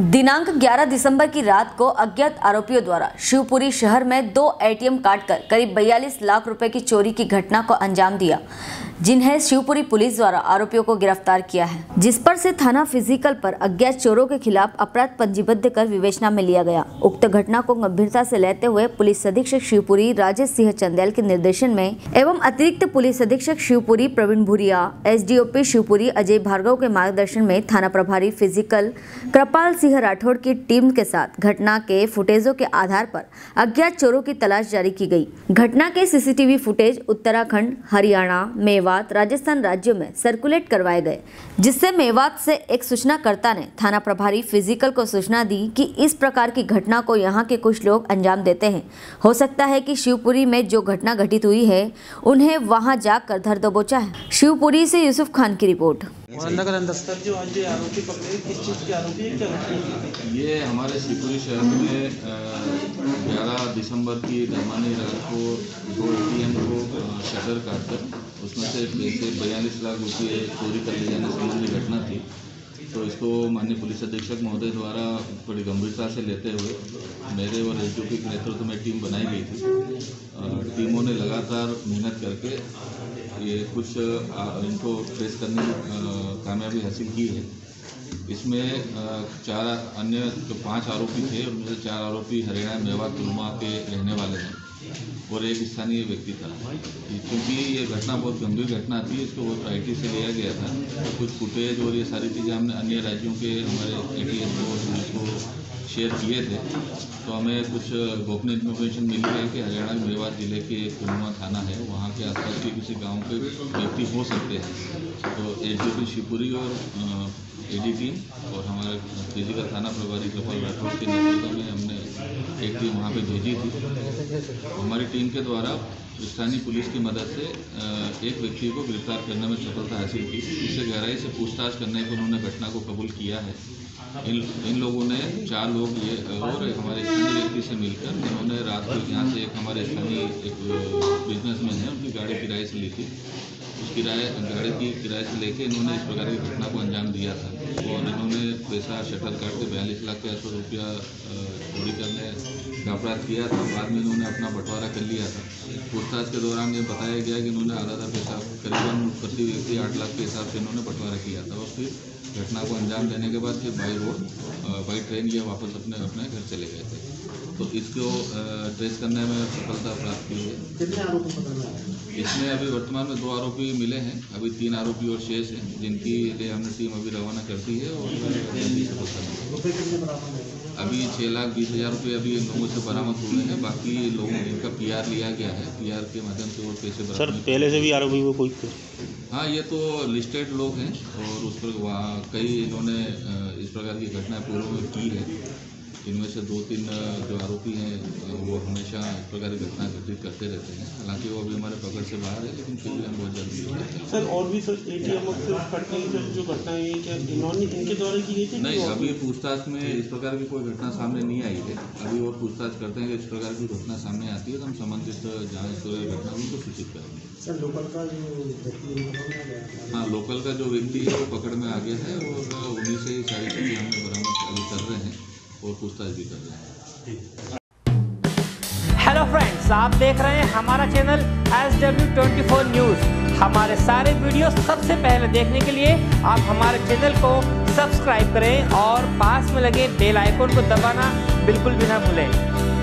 दिनांक 11 दिसंबर की रात को अज्ञात आरोपियों द्वारा शिवपुरी शहर में 2 एटीएम काटकर करीब 42 लाख रुपए की चोरी की घटना को अंजाम दिया, जिन्हें शिवपुरी पुलिस द्वारा आरोपियों को गिरफ्तार किया है, जिस पर से थाना फिजिकल पर अज्ञात चोरों के खिलाफ अपराध पंजीबद्ध कर विवेचना में लिया गया। उक्त घटना को गंभीरता से लेते हुए पुलिस अधीक्षक शिवपुरी राजेश सिंह चंदेल के निर्देशन में एवं अतिरिक्त पुलिस अधीक्षक शिवपुरी प्रवीण भूरिया, SDOP शिवपुरी अजय भार्गव के मार्गदर्शन में थाना प्रभारी फिजिकल कृपाल राठौड़ की टीम के साथ घटना के फुटेजों के आधार पर अज्ञात चोरों की तलाश जारी की गई। घटना के सीसीटीवी फुटेज उत्तराखंड, हरियाणा, मेवात, राजस्थान राज्यों में सर्कुलेट करवाए गए, जिससे मेवात से एक सूचनाकर्ता ने थाना प्रभारी फिजिकल को सूचना दी कि इस प्रकार की घटना को यहाँ के कुछ लोग अंजाम देते हैं। हो सकता है कि शिवपुरी में जो घटना घटित हुई है उन्हें वहाँ जाकर धर दबोचा है। शिवपुरी से यूसुफ खान की रिपोर्ट। जो आज आरोपी पकड़े, किस चीज़ के आरोपी है, क्या ये हमारे शिवपुरी शहर में 11 दिसंबर की दरमियानी रात को 2 ATM को शटर काटकर उसमें से 42 लाख रुपये चोरी कर ले जाने संबंधी घटना थी। तो इसको माननीय पुलिस अधीक्षक महोदय द्वारा बड़ी गंभीरता से लेते हुए मेरे और SDOP के नेतृत्व में टीम बनाई गई थी। टीमों ने लगातार मेहनत करके ये कुछ इनको फेस करने में कामयाबी हासिल की है। इसमें 5 आरोपी थे, उनमें से 4 आरोपी हरियाणा मेवात तुलमा के रहने वाले हैं और एक स्थानीय व्यक्ति था। क्योंकि ये घटना बहुत गंभीर घटना थी, इसको बहुत IT से लिया गया था। तो कुछ फुटेज और ये सारी चीज़ें हमने अन्य राज्यों के हमारे ATS को शेयर किए थे। तो हमें कुछ गोपनीय इन्फॉर्मेशन मिली है कि हरियाणा में मेवात ज़िले के तुलमा थाना है, वहाँ के आसपास के किसी गाँव के व्यक्ति हो सकते हैं। तो SDOP शिवपुरी और AD टीम और हमारे फिजिकल थाना प्रभारी कृपाल राठौर के नेतृत्व में हमने एक टीम वहाँ पे भेजी थी। हमारी टीम के द्वारा स्थानीय पुलिस की मदद से एक व्यक्ति को गिरफ्तार करने में सफलता हासिल की। इससे गहराई से पूछताछ करने पर उन्होंने घटना को कबूल किया है। इन लोगों ने 4 लोग ये और एक हमारे स्थानीय व्यक्ति से मिलकर उन्होंने रात को यहाँ से एक हमारे स्थानीय एक बिजनेसमैन है, उनकी गाड़ी किराए से ली थी। उस गाड़ी की किराए से लेके इन्होंने इस प्रकार की घटना को अंजाम दिया था और इन्होंने पैसा शटर काट के 42 लाख रुपया चोरी करने का अपराध किया था। बाद में इन्होंने अपना बंटवारा कर लिया था। पूछताछ के दौरान ये बताया गया कि इन्होंने आधा पैसा करीबन प्रति व्यक्ति 8 लाख के हिसाब से इन्होंने बंटवारा किया था और फिर घटना को अंजाम देने के बाद फिर बाई ट्रेन ये वापस अपने घर चले गए थे। तो इसको ट्रेस करने में सफलता प्राप्त की है। कितने आरोपी पकड़े हैं? इसमें अभी वर्तमान में 2 आरोपी मिले हैं, अभी 3 आरोपी और शेष हैं, जिनकी लिए हमने टीम अभी रवाना करती है और अभी 6,20,000 रुपये अभी इन लोगों से बरामद हुए हैं। बाकी लोगों इनका PR लिया गया है, PR के माध्यम से और पैसे बरामद। सर, पहले से भी आरोपी को कोई? हाँ, ये तो लिस्टेड लोग हैं और उस पर कई इन्होंने इस प्रकार की घटनाएँ पूर्व में की है। इनमें से 2-3 जो आरोपी हैं वो हमेशा इस प्रकार की घटना घटित करते रहते हैं। हालांकि वो अभी हमारे पकड़ से बाहर है, लेकिन फिर भी हम बहुत जल्दी। सर, और भी सर ATM जो घटना है क्या इन्होंने इनके द्वारा की गई थी? नहीं, अभी पूछताछ में इस प्रकार की कोई घटना सामने नहीं आई है। अभी और पूछताछ करते हैं कि इस प्रकार की घटना सामने आती है तो हम संबंधित जाँच घटना उनको सूचित करेंगे। सर, लोकल का जो व्यक्ति? हाँ, लोकल का जो व्यक्ति है वो पकड़ में आ गया है और उन्हीं से ही सारी चीज़ें हमें बरामद कर रहे हैं और पूछताछ भी कर रहे हैं। हेलो फ्रेंड्स, आप देख रहे हैं हमारा चैनल SW 24 News। हमारे सारे वीडियो सबसे पहले देखने के लिए आप हमारे चैनल को सब्सक्राइब करें और पास में लगे बेल आइकन को दबाना बिल्कुल भी ना भूलें।